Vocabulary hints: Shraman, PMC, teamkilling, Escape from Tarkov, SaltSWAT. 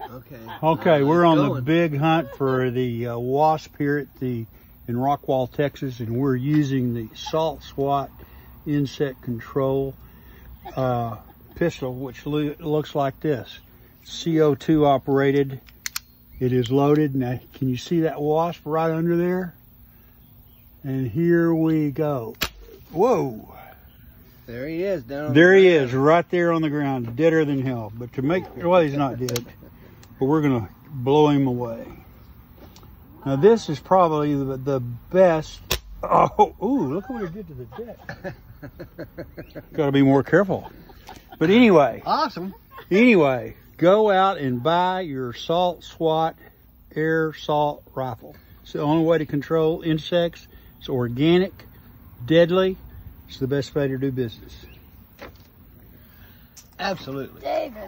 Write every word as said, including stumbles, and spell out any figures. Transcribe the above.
Okay. Okay, we're on the big hunt for the uh, wasp here at the in Rockwall, Texas, and we're using the SaltSWAT insect control uh, pistol, which lo looks like this. C O two operated. It is loaded. Now, can you see that wasp right under there? And here we go. Whoa. There he is. Down there he is, right there on the ground, deader than hell. But to make, well, he's not dead, but we're going to blow him away. Now, this is probably the, the best. Oh, ooh, look what he did to the deck. Got to be more careful. But anyway. Awesome. Anyway, go out and buy your SaltSWAT airsoft rifle. It's the only way to control insects. It's organic, deadly. It's the best way to do business. Absolutely. David.